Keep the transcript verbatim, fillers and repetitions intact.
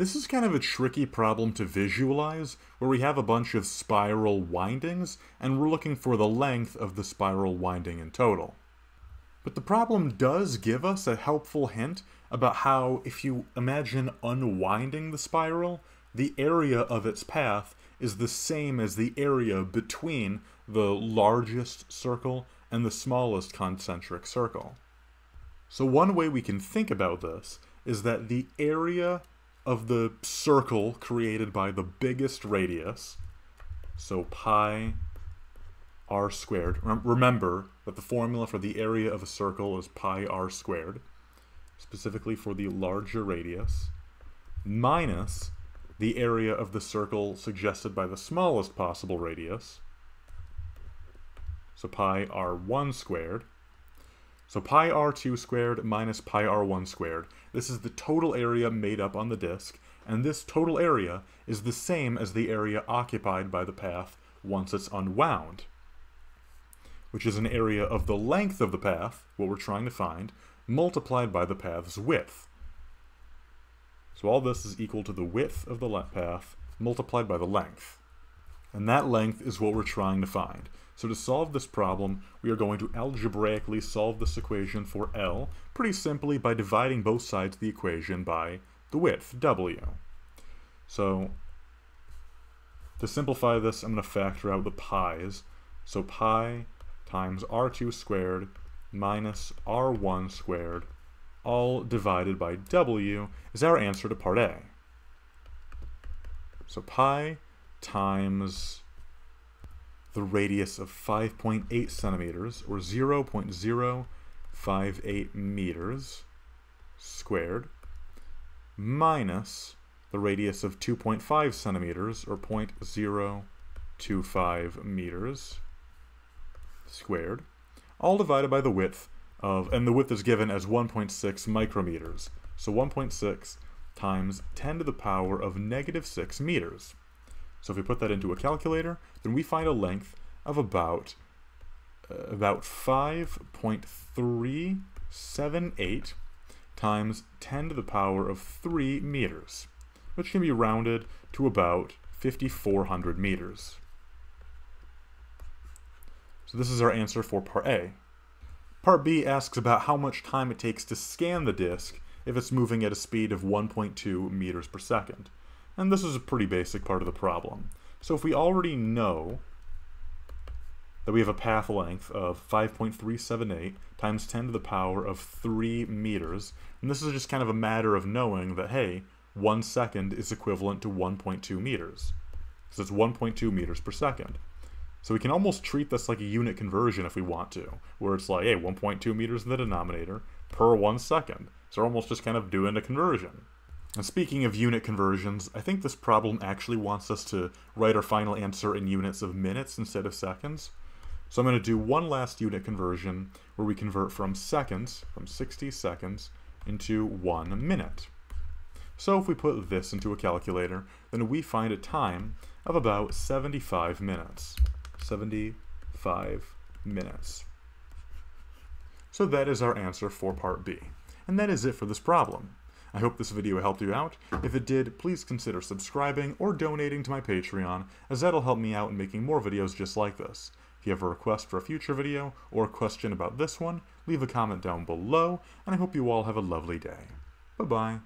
This is kind of a tricky problem to visualize, where we have a bunch of spiral windings, and we're looking for the length of the spiral winding in total. But the problem does give us a helpful hint about how, if you imagine unwinding the spiral, the area of its path is the same as the area between the largest circle and the smallest concentric circle. So one way we can think about this is that the area of the circle created by the biggest radius, so pi r squared, remember that the formula for the area of a circle is pi r squared, specifically for the larger radius, minus the area of the circle suggested by the smallest possible radius, so pi r one squared. So pi r two squared minus pi r one squared. This is the total area made up on the disk, and this total area is the same as the area occupied by the path once it's unwound, which is an area of the length of the path, what we're trying to find, multiplied by the path's width. So all this is equal to the width of the path multiplied by the length. And that length is what we're trying to find. So to solve this problem, we are going to algebraically solve this equation for L pretty simply by dividing both sides of the equation by the width, W. So to simplify this, I'm going to factor out the pi's. So pi times r two squared minus r one squared, all divided by W, is our answer to part A. So pi times the radius of five point eight centimeters, or zero point zero five eight meters squared, minus the radius of two point five centimeters, or zero point zero two five meters squared, all divided by the width of, and the width is given as one point six micrometers, so one point six times ten to the power of negative six meters. So if we put that into a calculator, then we find a length of about, uh, about five point three seven eight times ten to the power of three meters, which can be rounded to about five thousand four hundred meters. So this is our answer for part A. Part B asks about how much time it takes to scan the disk if it's moving at a speed of one point two meters per second. And this is a pretty basic part of the problem. So if we already know that we have a path length of five point three seven eight times ten to the power of three meters, and this is just kind of a matter of knowing that, hey, one second is equivalent to one point two meters, because it's one point two meters per second. So we can almost treat this like a unit conversion if we want to, where it's like, hey, one point two meters in the denominator per one second. So we're almost just kind of doing a conversion. And speaking of unit conversions, I think this problem actually wants us to write our final answer in units of minutes instead of seconds. So I'm going to do one last unit conversion where we convert from seconds, from sixty seconds, into one minute. So if we put this into a calculator, then we find a time of about seventy-five minutes. seventy-five minutes. So that is our answer for part B. And that is it for this problem. I hope this video helped you out. If it did, please consider subscribing or donating to my Patreon, as that'll help me out in making more videos just like this. If you have a request for a future video or a question about this one, leave a comment down below, and I hope you all have a lovely day. Bye-bye.